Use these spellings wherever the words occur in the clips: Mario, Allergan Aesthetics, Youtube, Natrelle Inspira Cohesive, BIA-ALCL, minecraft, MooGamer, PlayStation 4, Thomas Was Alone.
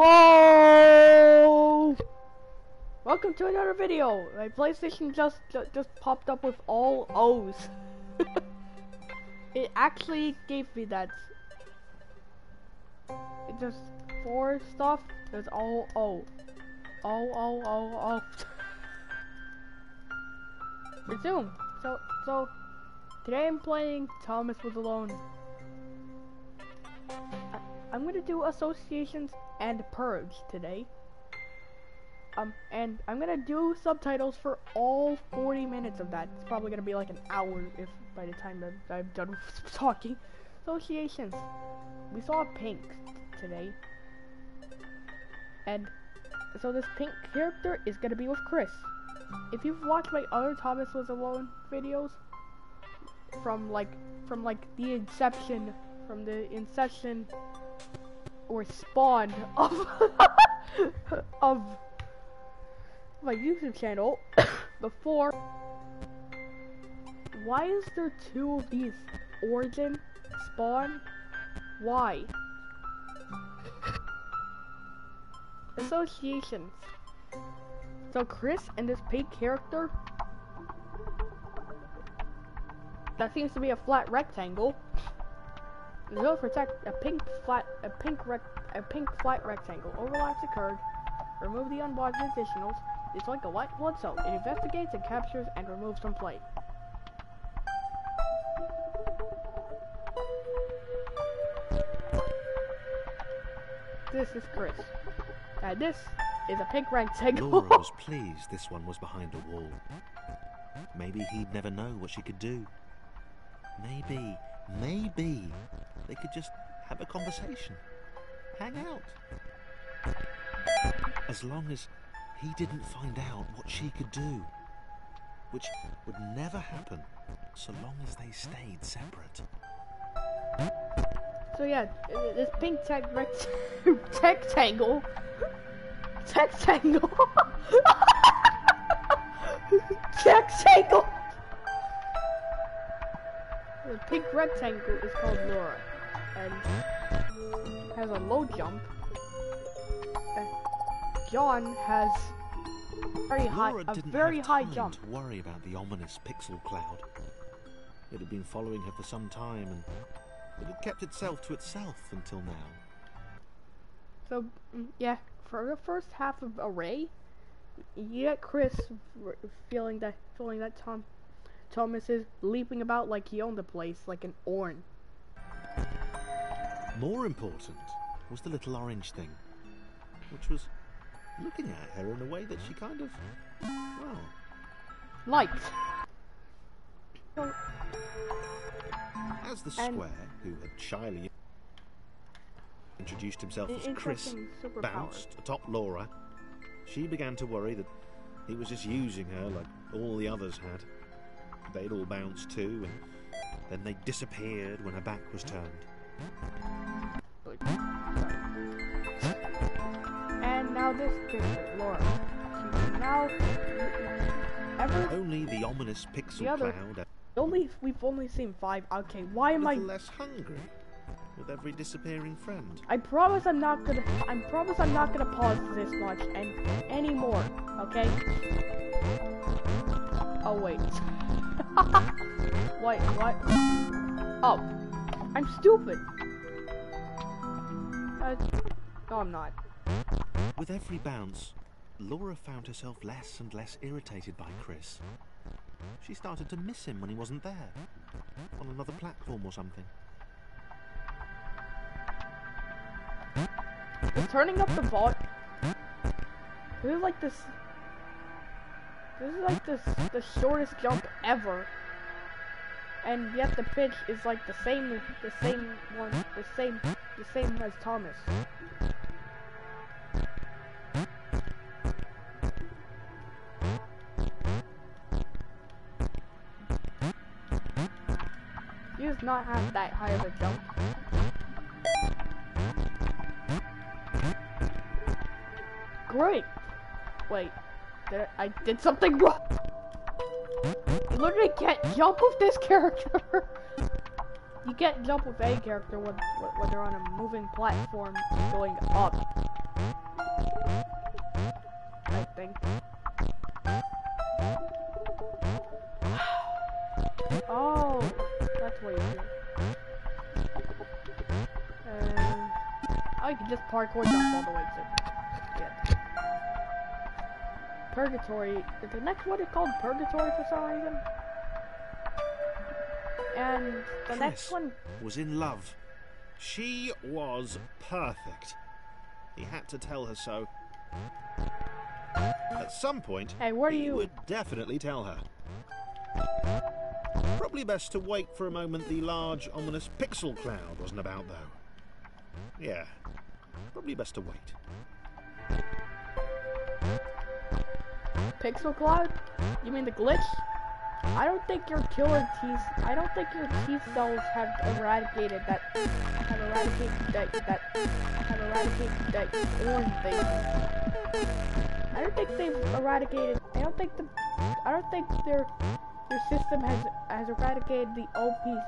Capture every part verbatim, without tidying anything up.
Hello! Welcome to another video. My PlayStation just just, just popped up with all O's. It actually gave me that. It just for stuff. There's all O. Oh oh oh oh. Resume. So so today I'm playing Thomas Was Alone. I'm gonna do associations and purge today. Um, and I'm gonna do subtitles for all forty minutes of that. It's probably gonna be like an hour if by the time that I'm done talking. Associations. We saw Pink today, and so this Pink character is gonna be with Chris. If you've watched my other Thomas Was Alone videos, from like from like the inception, from the inception. Or spawn of of my YouTube channel before. Why is there two of these? Origin, spawn. Why? Associations. So Chris and this pink character. That seems to be a flat rectangle. Zero protect a pink flat a pink rec a pink flat rectangle overlaps occurred. Remove the unblocked additionals. It's like a white blood cell. It investigates and captures and removes from play. This is Chris. Now this is a pink rectangle. Laura was pleased this one was behind a wall. Maybe he'd never know what she could do. Maybe. Maybe they could just have a conversation, hang out. As long as he didn't find out what she could do, which would never happen so long as they stayed separate. So yeah, this pink tech tech tangle, tech tangle, tech tangle. The pink rectangle is called Laura, and has a low jump. And John has very high, a very high jump. Laura didn't have time to worry about the ominous pixel cloud. It had been following her for some time, and it had kept itself to itself until now. So yeah, for the first half of Array, you get Chris feeling that feeling that Tom. Thomas is leaping about like he owned the place, like an orn. More important was the little orange thing, which was looking at her in a way that she kind of, well, liked. As the square, who had shyly introduced himself as Chris, bounced atop Laura, she began to worry that he was just using her like all the others had. They'd all bounce too, and then they disappeared when her back was turned. And now this picture, Laura. She's now ever only the ominous pixel the other, cloud. Only we've only seen five. Okay, why am I less hungry with every disappearing friend? I promise I'm not gonna. I promise I'm not gonna pause this much and anymore. Okay. Oh wait. Wait, what? Oh, I'm stupid. Uh, no, I'm not. With every bounce, Laura found herself less and less irritated by Chris. She started to miss him when he wasn't there, on another platform or something. It's turning up the volume. This is like this. This is like the, the shortest jump ever, and yet the pitch is like the same, the same one, the same, the same as Thomas. He does not have that high of a jump. Great. Wait. There, I did something wrong. You literally can't jump with this character. You can't jump with a character when, when they're on a moving platform going up. thing. Oh, that's what you do. Um, I can just parkour jump all the way to get. Purgatory. Is the next one is called Purgatory for some reason? And the Chris next one was in love. She was perfect. He had to tell her so. At some point, hey, where he do you... would definitely tell her. Probably best to wait for a moment the large, ominous pixel cloud wasn't about, though. Yeah, probably best to wait. Pixel cloud? You mean the glitch? I don't think your killer T's. I don't think your T cells have eradicated that. Have eradicated that. That. Have eradicated that orange thing. I don't think they've eradicated. I don't think the. I don't think their your system has has eradicated the old piece.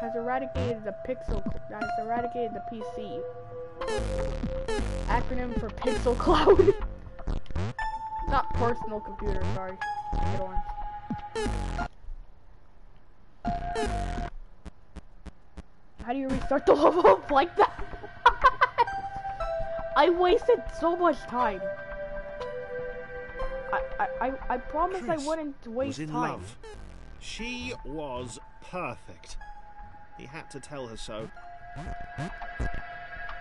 Has eradicated the pixel. Has eradicated the P C. Acronym for Pixel Cloud. Not personal computer, sorry. Get on. How do you restart the level up like that? I wasted so much time. I I I, I promised I wouldn't waste time. Chris was in love. She was perfect. He had to tell her so.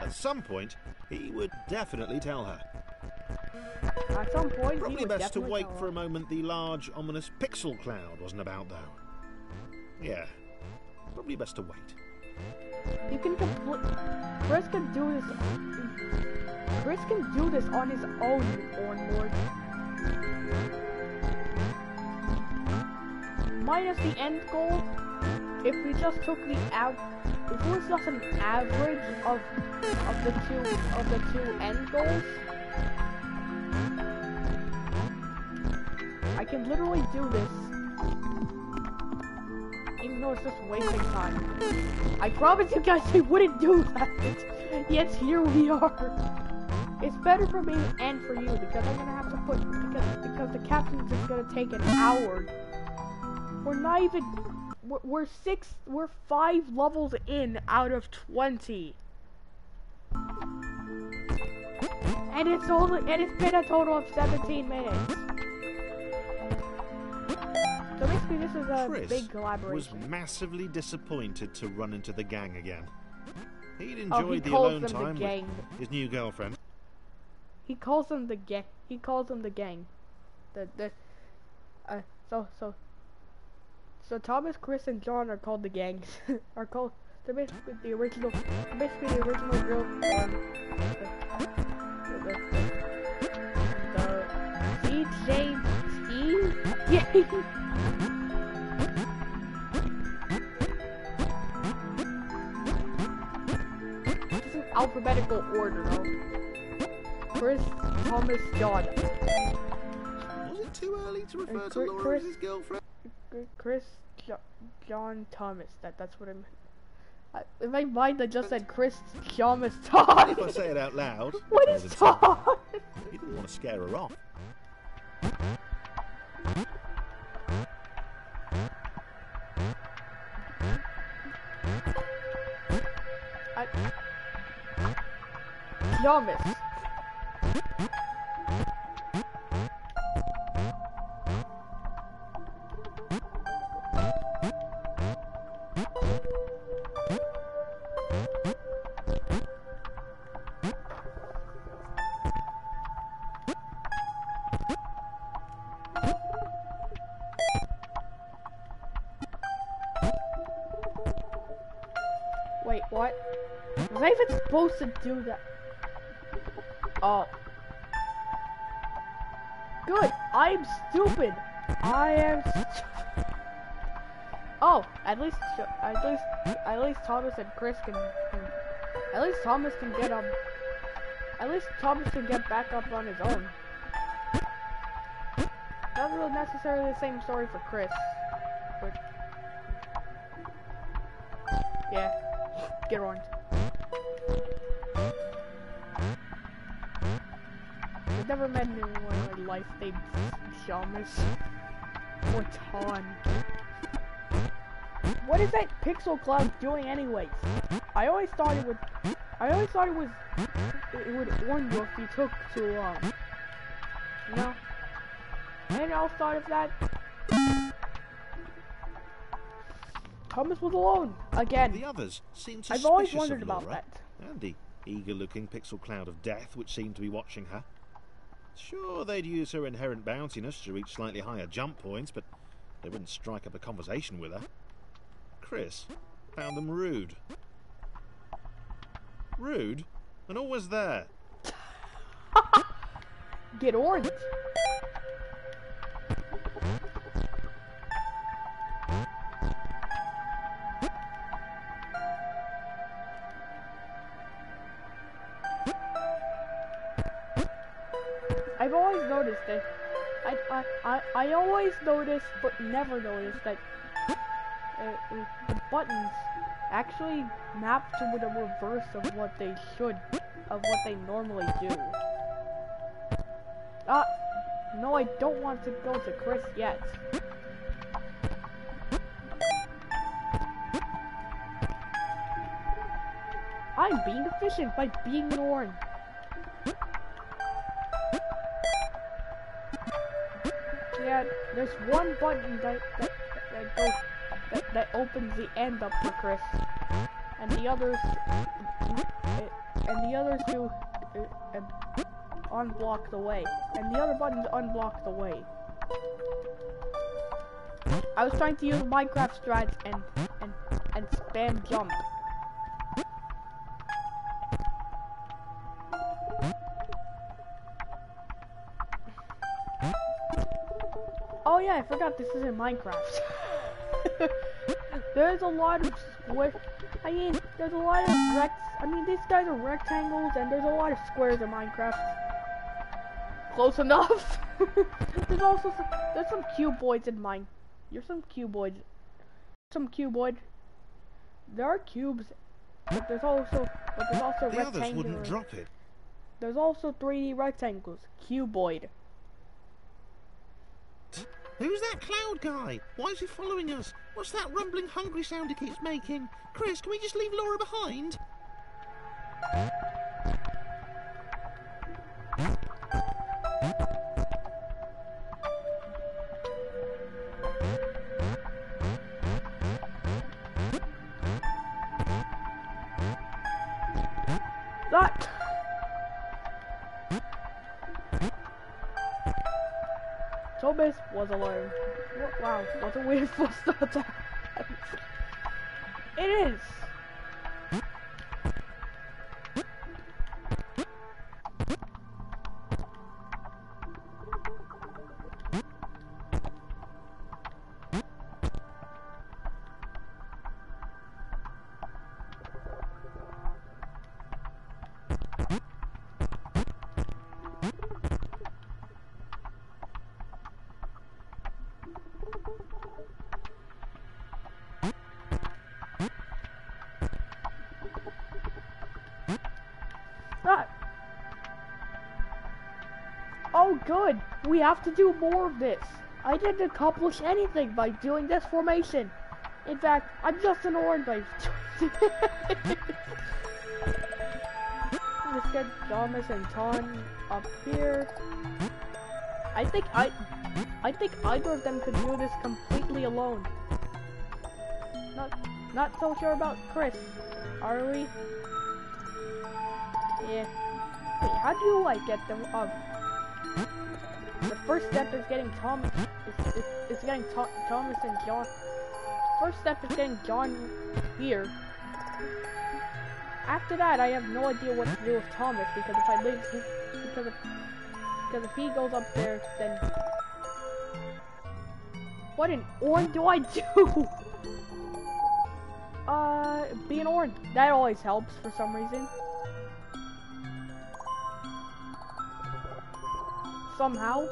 At some point, he would definitely tell her. At some point, probably best to wait for a moment the large, ominous pixel cloud wasn't about, though. Yeah, probably best to wait. You can complete. Chris can do this. Chris can do this on his own, Ornborg. Minus the end goal. If we just took the out, if it was just an average of of the two of the two end goals. I can literally do this, even though it's just wasting time. I promise you guys I wouldn't do that, yet here we are. It's better for me and for you, because I'm gonna have to put, because, because the captain's just gonna take an hour. We're not even, we're, we're six, we're five levels in out of twenty. And it's only, and it's been a total of seventeen minutes. So basically this is a Chris big collaboration. Chris was massively disappointed to run into the gang again. He'd enjoyed oh, he the alone them time the gang. With his new girlfriend. He calls them the gang. He calls them the gang. The the uh so so so Thomas, Chris, and John are called the gangs. are called they're basically the original basically the original group. Um, the, the, the, the, the Yay! It's in alphabetical order, though. Chris, Thomas, John. Was it too early to refer uh, to Laura Chris, as his girlfriend? Chris, jo John, Thomas. That, that's what I meant. I, in my mind, I just said Chris, Thomas, Tom. If I say it out loud... What is Tom? You didn't want to scare her off. Thomas. Wait, what? Was I even supposed to do that? Oh. Good. I'm stupid. I am stupid. Oh, at least, at least, at least Thomas and Chris can, can, at least Thomas can get up, at least Thomas can get back up on his own. Not really necessarily the same story for Chris, but, yeah, get on. never met anyone in my life named Thomas or Ton. What is that pixel cloud doing, anyways? I always thought it would. I always thought it was. It would warn you if you took too long. You know. And I also thought of that. Thomas was alone again. The others seemed suspicious. I've always wondered about that. And the eager-looking pixel cloud of death, which seemed to be watching her. Sure, they'd use her inherent bounciness to reach slightly higher jump points, but they wouldn't strike up a conversation with her. Chris found them rude. Rude and always there. Get orange. I've always noticed that. I I I, I always noticed, but never noticed that. Uh, the buttons actually map to the reverse of what they should, of what they normally do. Ah, no, I don't want to go to Chris yet. I'm being efficient by being an orange. Yeah, there's one button that that, that goes. That, that opens the end up for Chris, and the others, and the others do uh, uh, unblock the way, and the other buttons unblock the way. I was trying to use Minecraft strats and and and spam jump. Oh yeah, I forgot this isn't Minecraft. There's a lot of square. I mean, there's a lot of rex. I mean, these guys are rectangles, and there's a lot of squares in Minecraft. Close enough. There's also some, there's some cuboids in mine. You're some cuboids. Some cuboid. There are cubes, but there's also but there's also the rectangles. Others wouldn't drop it. There's also three D rectangles. Cuboid. Who's that cloud guy? Why is he following us? What's that rumbling, hungry sound he keeps making? Chris, can we just leave Laura behind? That... Thomas was alone. Wow, what a weird full start to have. It is! Oh good, we have to do more of this. I didn't accomplish anything by doing this formation. In fact, I'm just an orange by doing this. Let's get Thomas and Ton up here. I think I I think either of them could do this completely alone. Not not so sure about Chris, are we? Yeah. Wait, how do I get them up? The first step is getting Thomas. Is, is, is getting Th Thomas and John. First step is getting John here. After that, I have no idea what to do with Thomas because if I leave, because if, because if he goes up there, then what an orange do I do? uh, be an orange. That always helps for some reason. Somehow.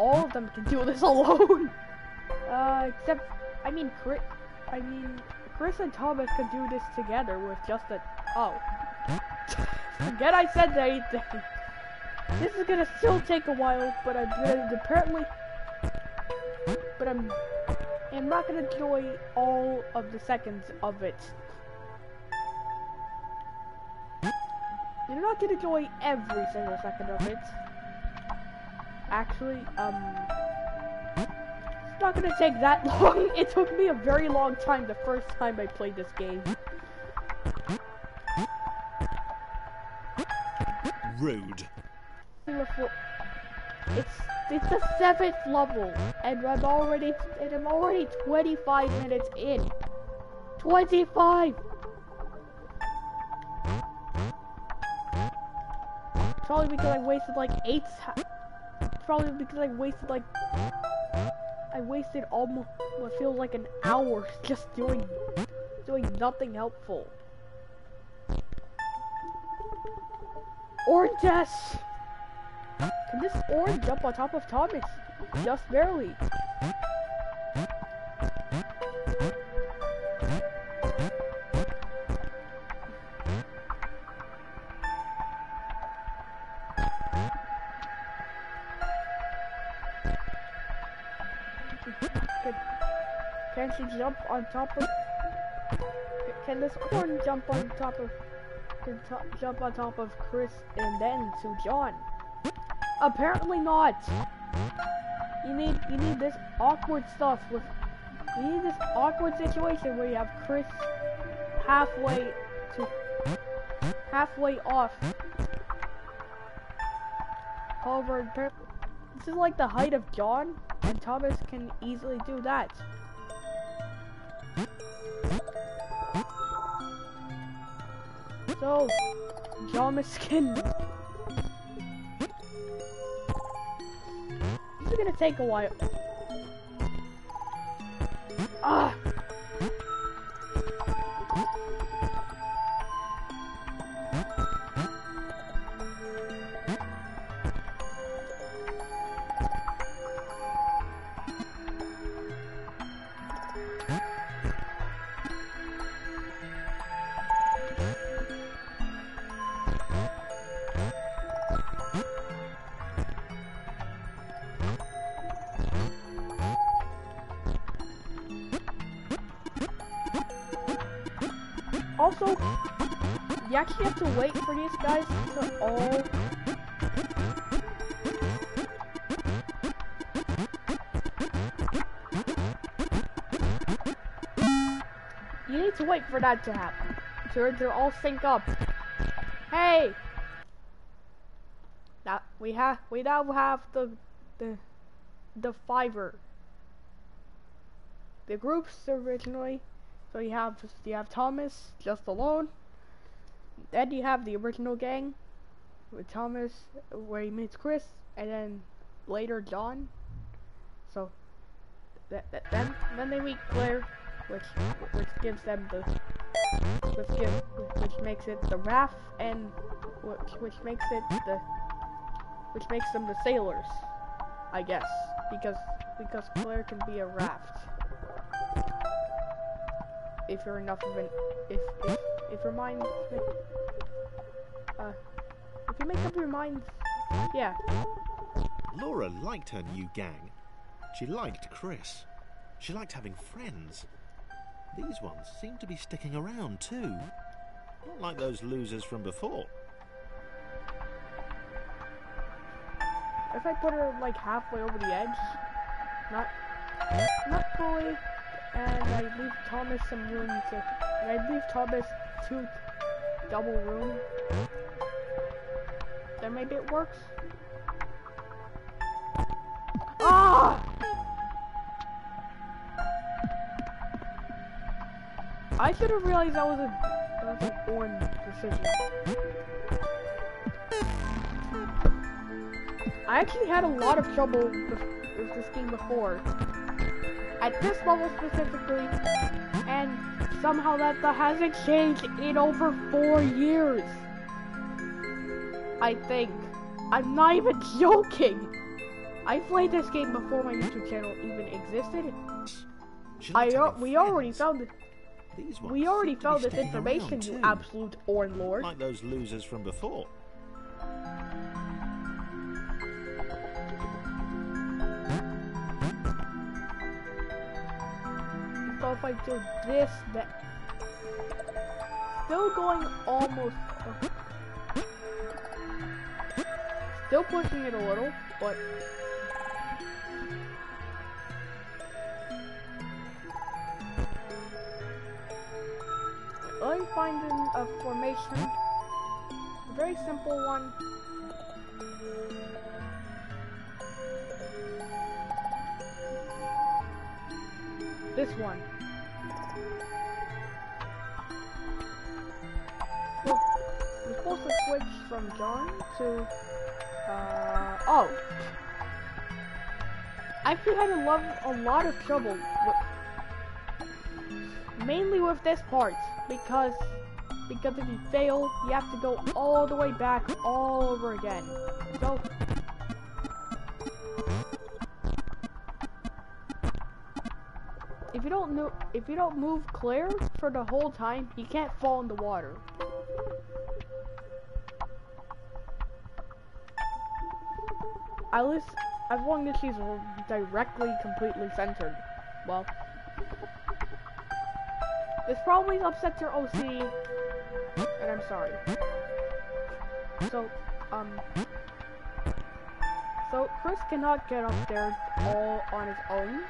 all of them can do this alone. Uh, except, I mean, Chris, I mean, Chris and Thomas can do this together with just a, oh. Forget I said anything. This is gonna still take a while, but I'm gonna apparently, but I'm, I'm not gonna enjoy all of the seconds of it. You're not gonna enjoy every single second of it. Actually, um, it's not gonna take that long. It took me a very long time the first time I played this game. Rude. It's it's the seventh level, and I'm already and I'm already twenty-five minutes in. twenty-five. Probably because I wasted like eight. Probably because I wasted like I wasted almost what feels like an hour just doing doing nothing helpful. Orange dash. Can this orange jump on top of Thomas? Just barely. Can, can she jump on top of... Can this orange jump on top of... Can top, jump on top of Chris and then to John? Apparently not. You need you need this awkward stuff with you need this awkward situation where you have Chris halfway to halfway off. However, this is like the height of John, and Thomas can easily do that. So, Thomas can. Gonna take a while. Ah. Also, you actually have to wait for these guys to all... You need to wait for that to happen. To, to all sync up. Hey! Now, we, ha we now have the... The... The Fiverr. The groups originally. So you have you have Thomas just alone. Then you have the original gang with Thomas, where he meets Chris, and then later John. So that, that then then they meet Claire, which which gives them the which give which makes it the R A F, and which which makes it the which makes them the sailors, I guess, because because Claire can be a raft. If you're enough of an, if, if, if your mind, uh, if you make up your mind, yeah. Laura liked her new gang. She liked Chris. She liked having friends. These ones seem to be sticking around too. Not like those losers from before. If I put her like halfway over the edge, not, not fully. And I leave Thomas some room to, and I leave Thomas two double room. Then maybe it works. Ah! I should have realized that was a that was a born decision. I actually had a lot of trouble with, with this game before. At this level specifically, and somehow that, that hasn't changed in over four years. I think. I'm not even joking. I played this game before my YouTube channel even existed. I al we already found it. These we already found this information, you absolute Orn Lord. Like those losers from before. So if I do this, that still going almost. Uh, still pushing it a little, but. I'm finding a formation, a very simple one. This one. So, we're supposed to switch from John to, uh, oh. I've had a lot, a lot of trouble with mainly with this part, because because if you fail, you have to go all the way back all over again. So if you don't know, if you don't move clear for the whole time, you can't fall in the water. At least as long as she's directly, completely centered. Well. This probably upsets your O C D, and I'm sorry. So, um, so Chris cannot get up there all on his own,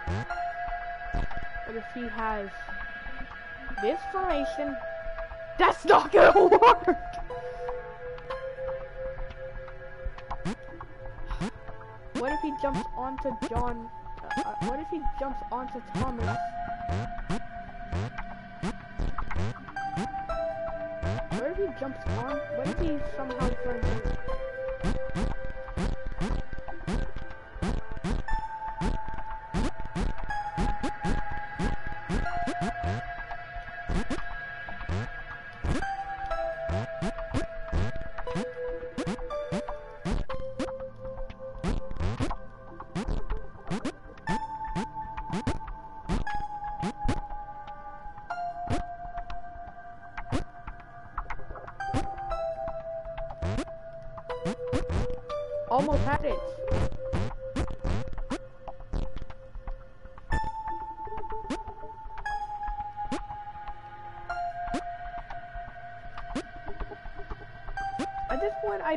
but if he has this formation, that's not gonna work! What if he jumps onto John, uh, uh, what if he jumps onto Thomas? He jumps on, what if he somehow turns in? Almost had it. At this point, I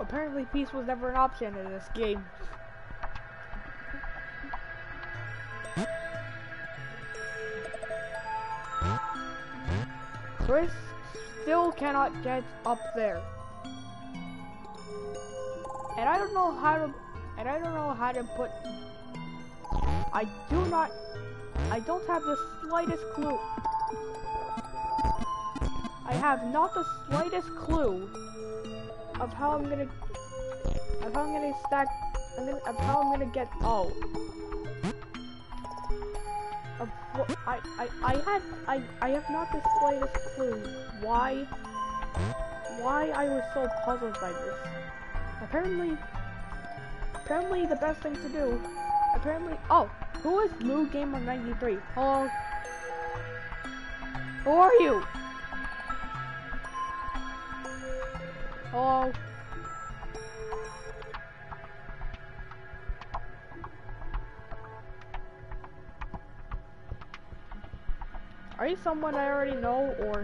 apparently peace was never an option in this game. Chris still cannot get up there, and I don't know how to And I don't know how to put. I do not. I don't have the slightest clue. I have not the slightest clue of how I'm gonna. Of how I'm gonna stack. I'm gonna, of how I'm gonna get. Oh. Of, I. I. I had. I. I have not the slightest clue why. Why I was so puzzled by this. Apparently. Apparently the best thing to do, apparently, oh, who is MooGamer ninety-three? Hello? Who are you? Hello? Are you someone I already know, or?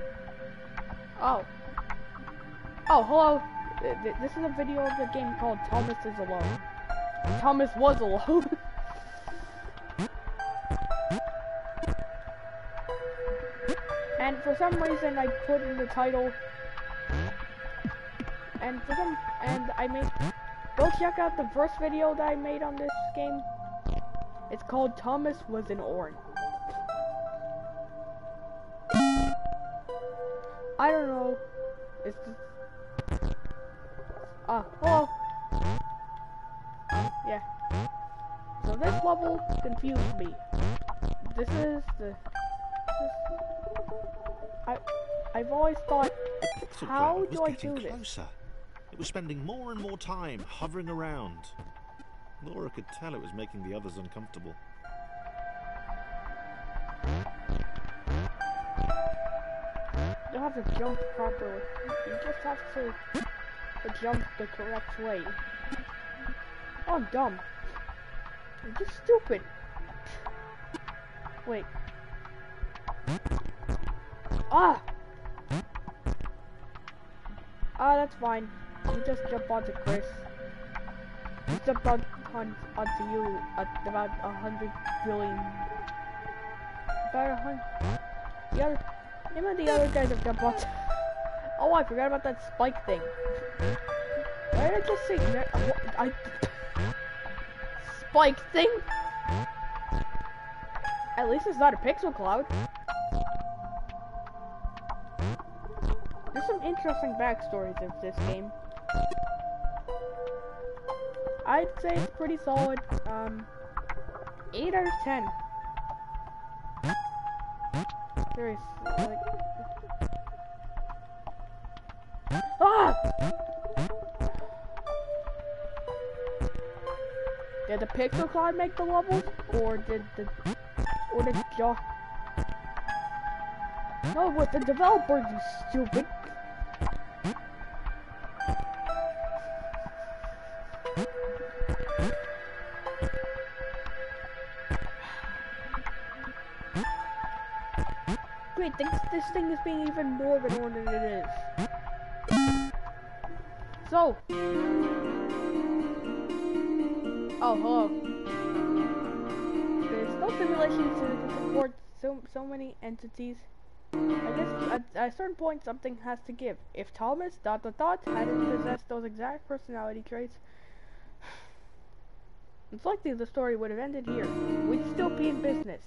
Oh. Oh, hello. This is a video of the game called Thomas Is Alone. Thomas was alone. And for some reason I put in the title, and for some, and I made, go check out the first video that I made on this game. It's called Thomas Was Alone. I don't know. It's just, ah, oh, yeah. So this level confused me. This is the. I, I've always thought, how do I do this? It was spending more and more time hovering around. Laura could tell it was making the others uncomfortable. You don't have to jump properly. You just have to, to jump the correct way. Oh, I'm dumb. I'm just stupid. Wait. Ah! Ah, that's fine. You just jump onto Chris. You jump on, on, onto you at about a hundred billion. About a hundred. The other, name of the other guys have jumped onto. Oh, I forgot about that spike thing. Why did I just say? I, I spike thing. At least it's not a pixel cloud. There's some interesting backstories of this game. I'd say it's pretty solid. Um, eight out of ten. Seriously, like... Ah! Did the pixel cloud make the levels, or did the, or did Josh? No, with the developer, you stupid. Great, this, this thing is being even more of an order than it is. So. Oh, hello. There's no simulation to support so, so many entities. I guess at, at a certain point something has to give. If Thomas dot dot dot hadn't possessed those exact personality traits, it's likely the story would have ended here. We'd still be in business.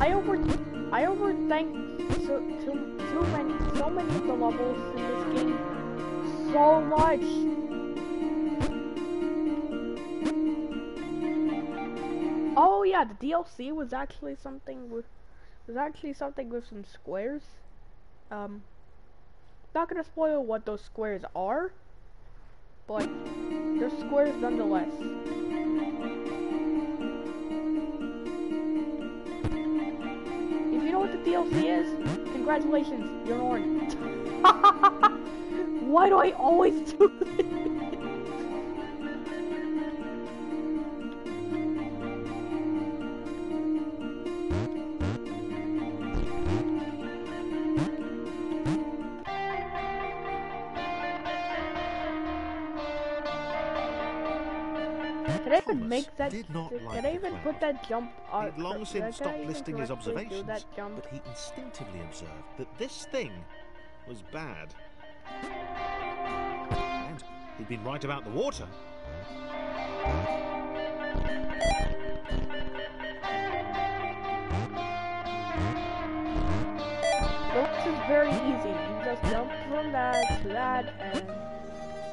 I over, I overthink so too, too many, so many of the levels in this game, so much. Oh yeah, the D L C was actually something with, was actually something with some squares. Um, not gonna spoil what those squares are, but they're squares nonetheless. What the D L C is? Congratulations, you're on. Why do I always do this? Did I even make that? Did, did I even put that jump on? He'd long since stopped listing his observations, but he instinctively observed that this thing was bad. And he'd been right about the water. This is very easy. You just jump from that to that and.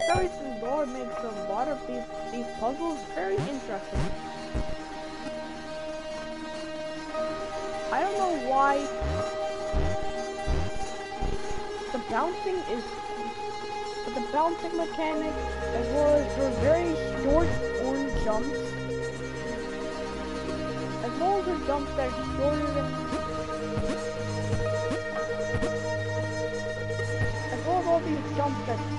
Stories and lore makes a lot of these these puzzles very interesting. I don't know why the bouncing is, but the bouncing mechanic as well as her very short orange jumps, as well as her jumps that are shorter than, as well as all these jumps that.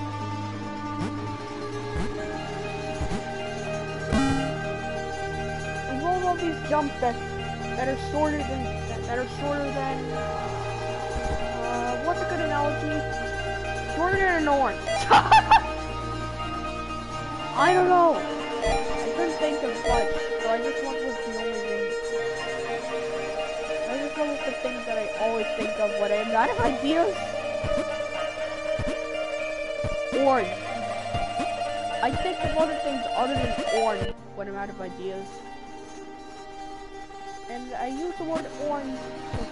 jump that that are shorter than that, that are shorter than uh, what's a good analogy? Shorter than an orange. I don't know. I couldn't think of much, so I just went with the only thing. I just go with the things that I always think of when I'm out of ideas. Orange. I think of other things other than orange when I'm out of ideas. And I use the word orange to,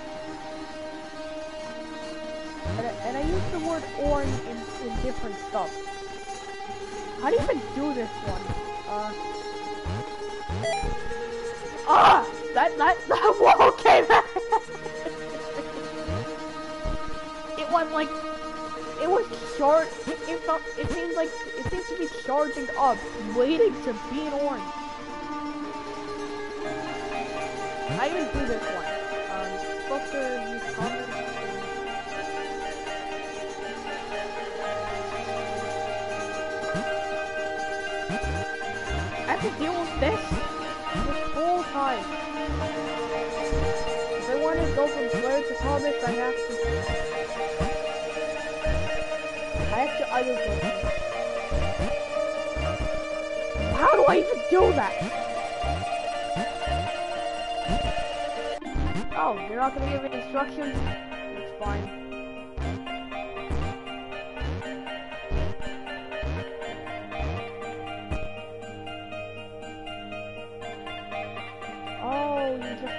and, I, and I use the word orange in, in different stuff. How do you even do this one? Uh, ah! That, that, that, whoa, okay, that, it was like, it was short, it, it felt, it seems like, it seems to be charging up, waiting to be an orange. I didn't do this one. Um, Buster, you comment. I have to deal with this this whole time. If I want to go from Flare to Thomas, I have to. I have to either go. How do I even do that? Oh, you're not gonna give me instructions? It's fine. Oh, you just...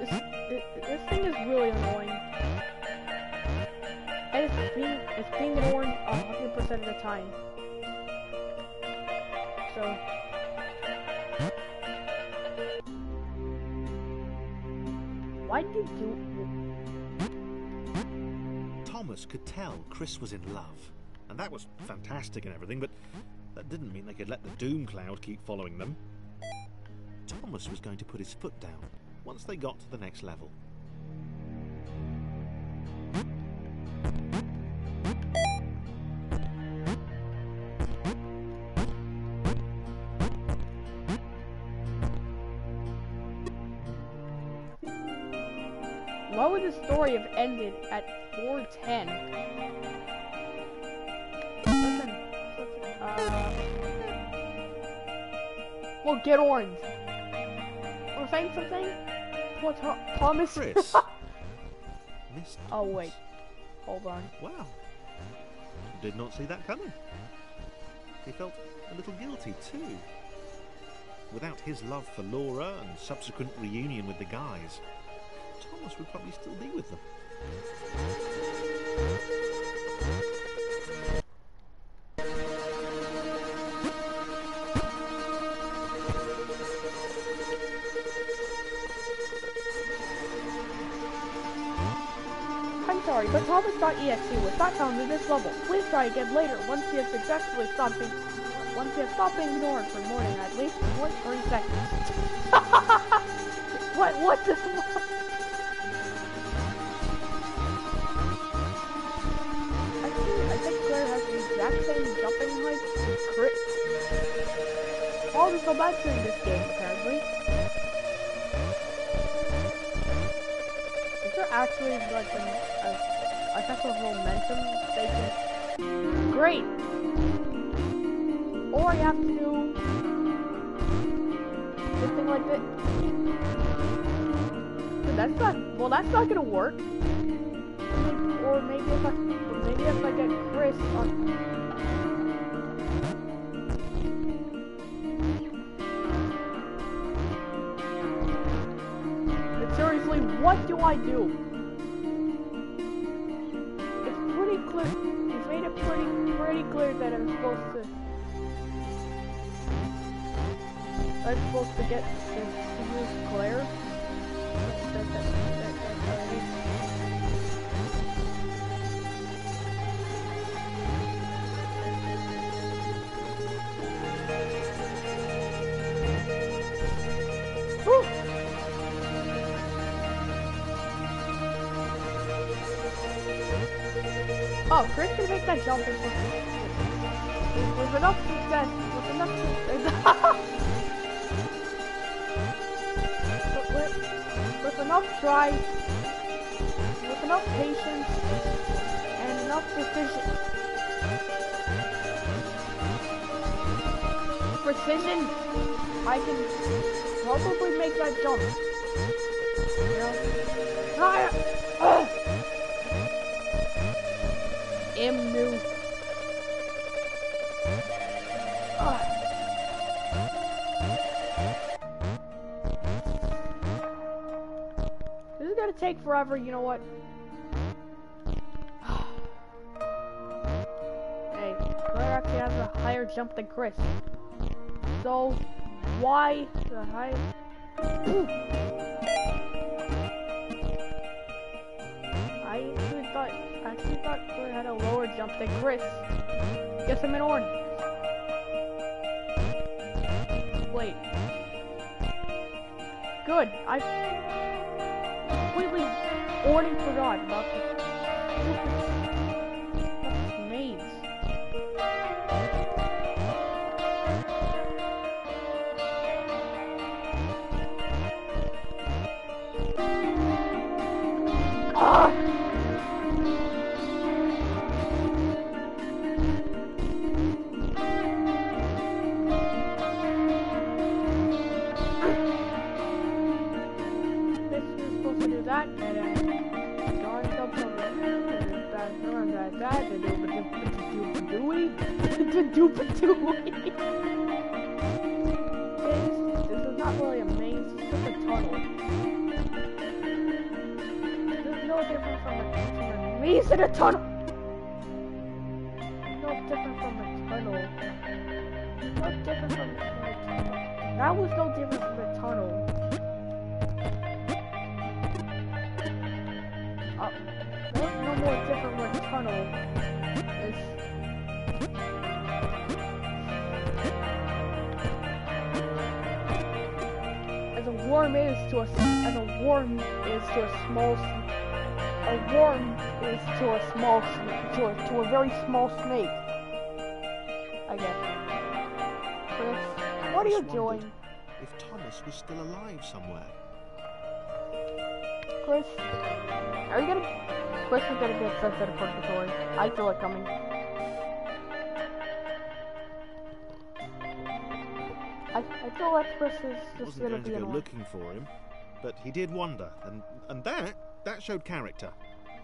This, this, this thing is really annoying. And it's being, it's being annoying one hundred percent of the time. So... Why did you... Thomas could tell Chris was in love, and that was fantastic and everything, but that didn't mean they could let the doom cloud keep following them. Thomas was going to put his foot down once they got to the next level. Why would the story have ended at four ten? Listen, listen, uh... Well, get orange. We're saying something? What, Thomas? Chris. Miss Thomas. Oh, wait. Hold on. Wow. Did not see that coming. He felt a little guilty, too. Without his love for Laura and subsequent reunion with the guys, Thomas would probably still be with them. I'm sorry, but Thomas dot E X E was not found in this level. Please try again later once you have successfully stopped being once you have stopped being ignored for more than at least one three seconds. What what the fuck? All this go back during this game, apparently. Is there actually like an, a, a type of momentum they can? Great. Or you have to do something like this. But that's not. Well, that's not gonna work. Or maybe if I maybe if I get Chris on. Seriously, what do I do? It's pretty clear. He's made it pretty, pretty clear that I'm supposed to. I'm supposed to get to use Claire. That, that, that, that, that, Oh, Chris can make that jump with enough success. not with, with, with enough drive, with enough patience, and enough precision. Precision, I can probably make that jump. You know? Higher! Ugh! Emu. This is gonna take forever, you know what? Hey, Claire actually has a higher jump than Chris. So, why the high? Ooh. I actually thought, I actually thought Claire had a lower jump than Chris. Guess I'm in orange. Wait. Good. I completely already forgot about the stupid maze. Ah! Stupid doobie. This, this is not really a maze, it's just a tunnel. There's no difference from a, from a maze and a tunnel. No different from a tunnel. No different from a tunnel. That was no different from a tunnel. Uh, that was no more different from a tunnel. It's, warm is to a and a worm is to a small a worm is to a small to a, to a very small snake. I guess. Chris, what are you doing? If Thomas was still alive somewhere. Chris, are you gonna? Chris is gonna get sent to purgatory. I feel it coming. I, I feel like Chris is just gonna be annoying. Looking for him, but he did wander, and and that that showed character.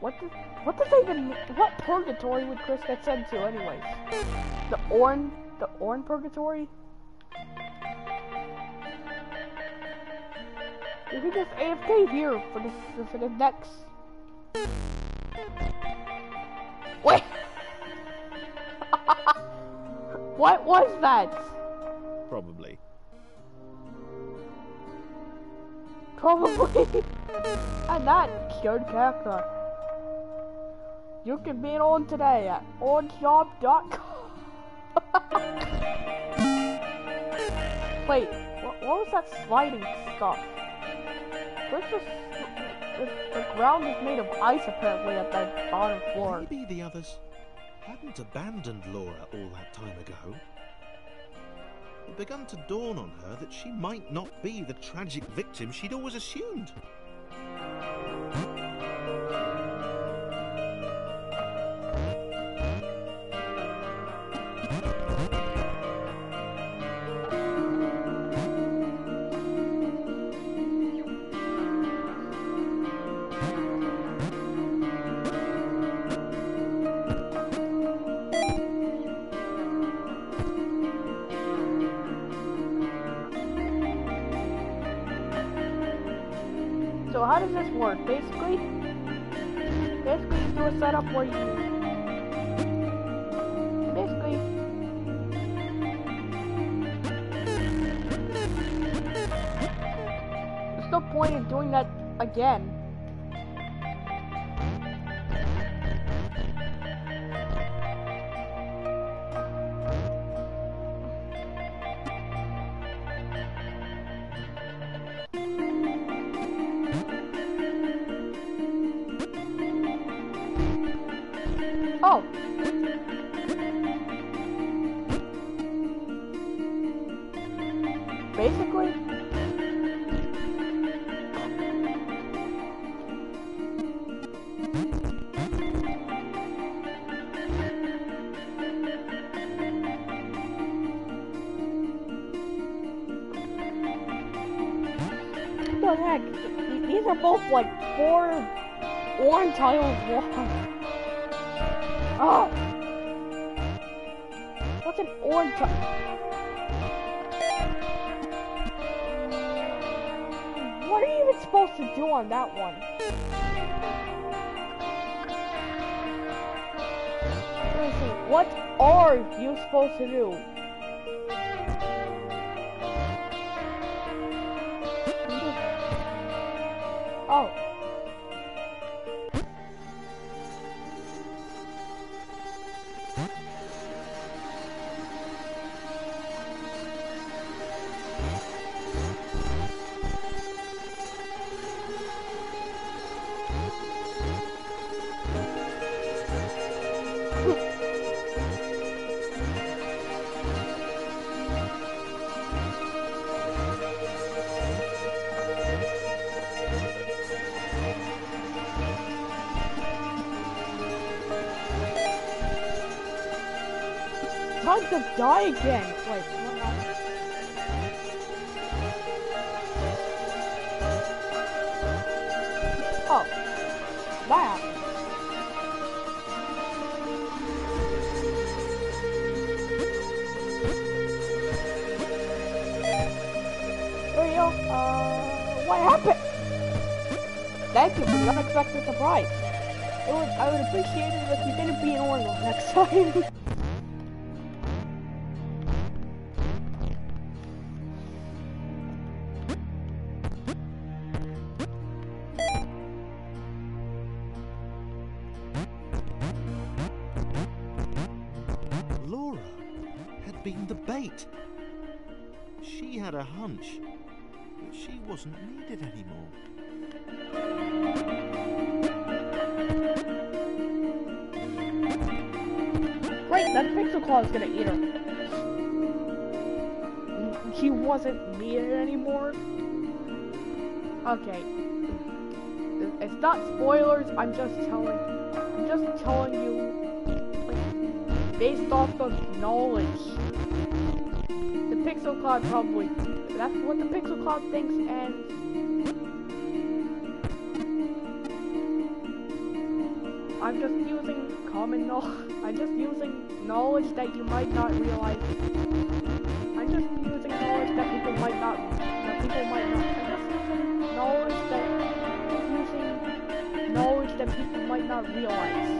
What does what does even what purgatory would Chris get sent to, anyways? The Orn the Orn purgatory? If he just A F K here for the for the next. Wait. What was that? Probably. Probably. And that cured character. You can be on today at odd job dot com. Wait, what, what was that sliding stuff? Where's this, this, the ground is made of ice apparently at that bottom floor. Maybe the others hadn't abandoned Laura all that time ago. It begun to dawn on her that she might not be the tragic victim she'd always assumed. So how does this work? Basically, basically you do a setup where you, basically, there's no point in doing that again. Oh! the heck? These are both like four orange tiles long. Oh! What's an orange tile? What are you even supposed to do on that one? Seriously, what are you supposed to do? Oh. I'm going to die again. Wait, what happened? Oh, that happened. There you go. Uh, what happened? Thank you for the unexpected surprise. It would, I would appreciate it if you didn't be annoying next time. She had a hunch that she wasn't needed anymore. Great, that Pixel Claw is gonna eat her. She wasn't needed anymore. Okay, it's not spoilers. I'm just telling. I'm just telling you, like, based off of knowledge. Pixel Cloud probably. That's what the Pixel Cloud thinks, and I'm just using common knowledge. I'm just using knowledge that you might not realize. I'm just using knowledge that people might not. That people might not. I'm just using knowledge that. I'm using knowledge that people might not realize.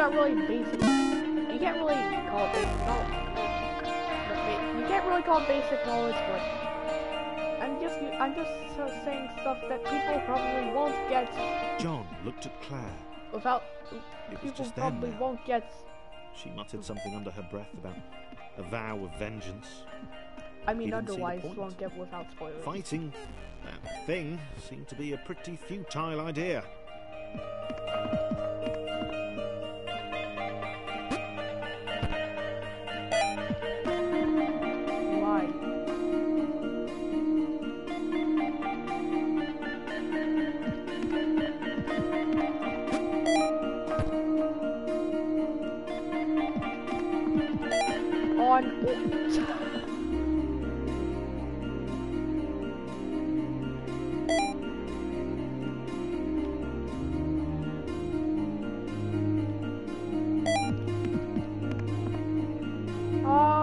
Not really basic. You can't really call it basic knowledge. You can't really call it basic knowledge, but I'm just I'm just saying stuff that people probably won't get. John looked at Claire. Without it was people just probably then won't get. She muttered something under her breath about a vow of vengeance. I mean, otherwise won't get without spoilers. Fighting that thing seemed to be a pretty futile idea.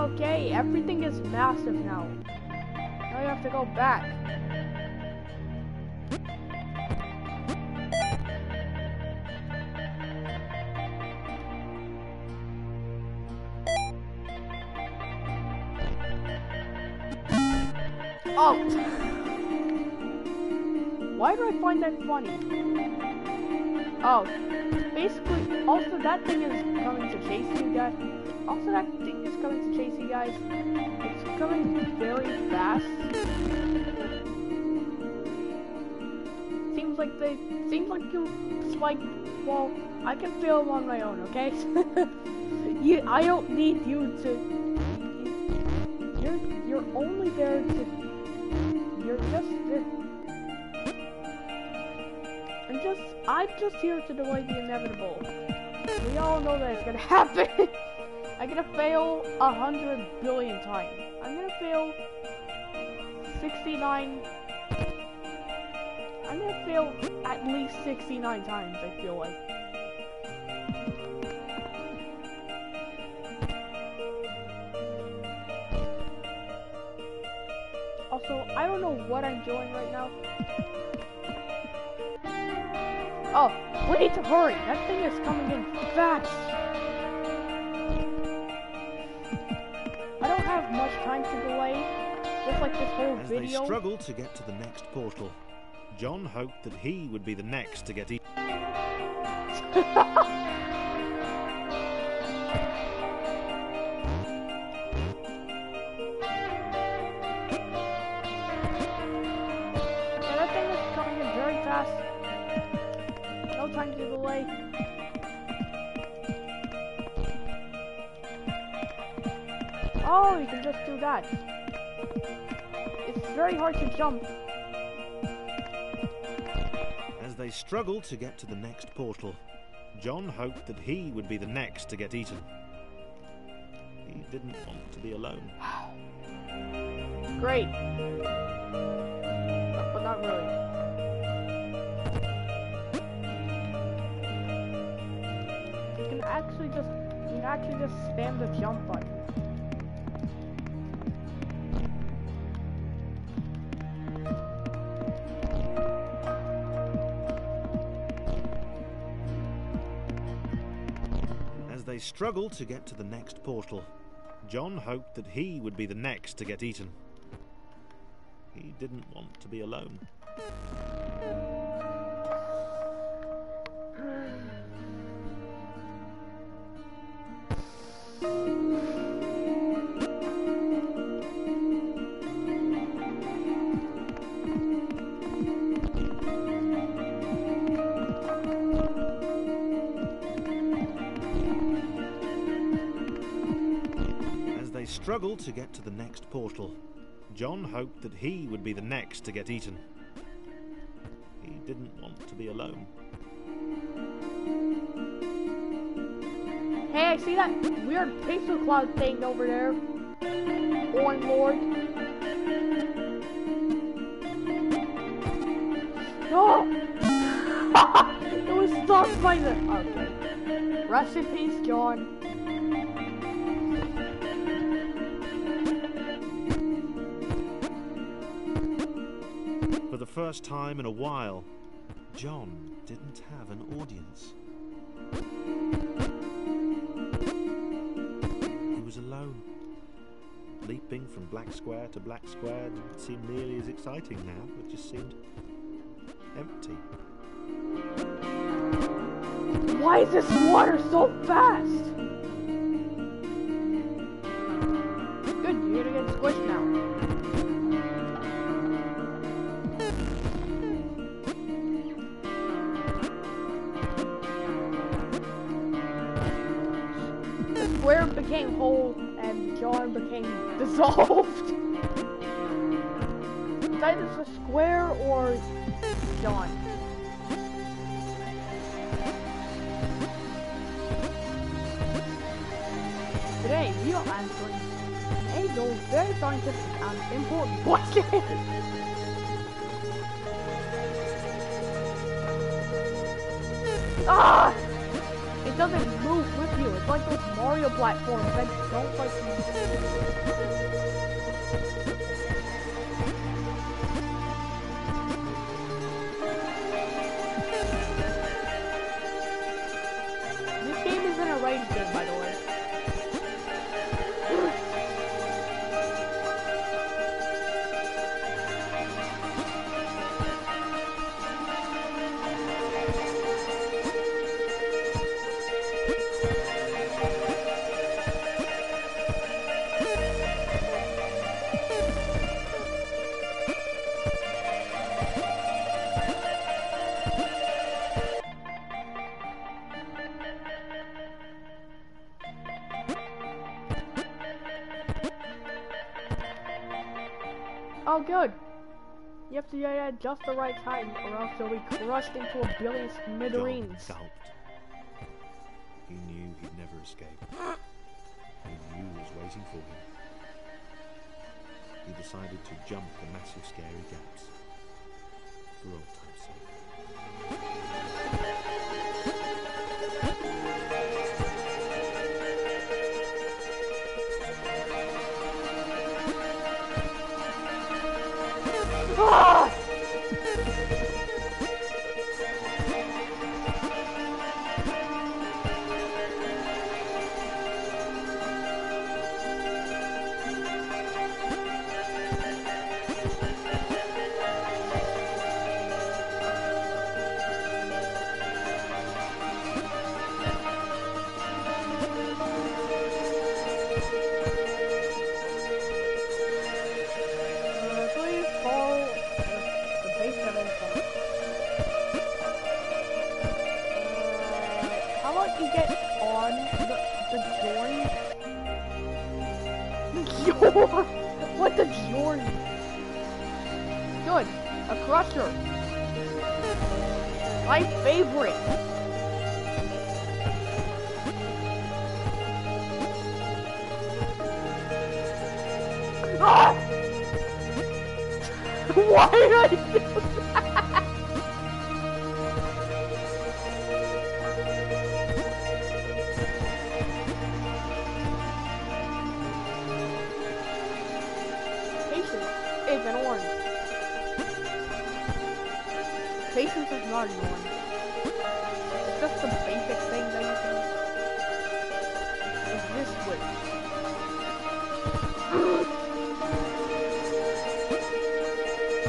Okay, everything is massive now. Now you have to go back. Oh! Why do I find that funny? Oh, basically, also that thing is coming to chase you guys. Also that thing is coming to chase you guys. It's coming very fast. Seems like they, seems like you, it's like, well, I can feel them on my own, okay? you, I don't need you to. You're, you're only there to, you're just there. I'm just, I'm just here to delay the inevitable. We all know that it's gonna happen. I'm gonna fail a hundred billion times. I'm gonna fail sixty-nine. I'm gonna fail at least sixty-nine times, I feel like. Also, I don't know what I'm doing right now. Oh, we need to hurry. That thing is coming in fast. I don't have much time to delay. Just like this whole As video. They struggled to get to the next portal. John hoped that he would be the next to get eaten. Yeah, that thing is coming in very fast. No time to delay. Oh, you can just do that. It's very hard to jump. They struggled to get to the next portal. John hoped that he would be the next to get eaten. He didn't want to be alone. Great. But, but not really. You can actually just you can actually just spam the jump button. They struggled to get to the next portal. John hoped that he would be the next to get eaten. He didn't want to be alone. Struggled to get to the next portal. John hoped that he would be the next to get eaten. He didn't want to be alone. Hey, I see that weird pixel cloud thing over there. On board. No! It was stuck by the... Okay. Rest in peace, John. First time in a while, John didn't have an audience. He was alone. Leaping from black square to black square didn't seem nearly as exciting now, it just seemed empty. Why is this water so fast? Good, you're gonna get squished now. Where it became whole and John became dissolved. It's either the square or John. Today we are answering a no very scientific and important question. Ah! It doesn't move with you. It's like those Mario platforms that don't like you. This game isn't a rated game, by the way. Oh, good. You have to get at just the right time, or else you'll be crushed into a billion smithereens. John gulped. He knew he'd never escape. waiting for him. He decided to jump the massive scary gaps for old time's sake. Ah! What the Jordan? Good. A crusher. My favorite. Ah! Why did I do that? An orange. Patience is not an orange. It's just the basic thing that you can do. It's this way.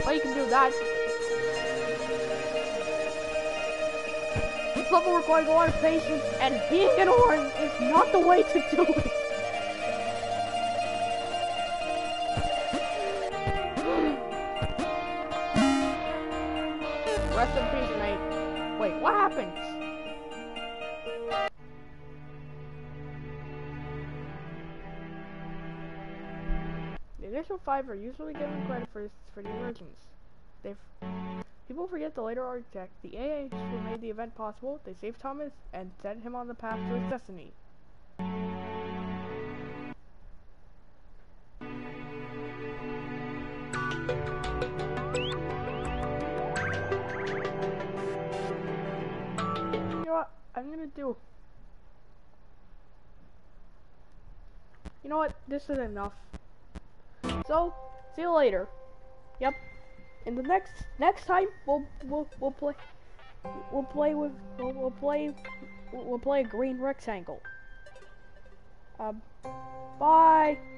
Well, you can do that. This level requires a lot of patience, and being an orange is not the way to do it. Rest in peace, mate. Wait, what happened? The initial five are usually given credit for, for the emergence. They've people forget the later architect, the A H who made the event possible. They saved Thomas and set him on the path to his destiny. I'm gonna do. You know what? This is enough. So, see you later. Yep. In the next next time, we'll we'll we'll play we'll play with we'll, we'll play we'll play a green rectangle. Um. Bye.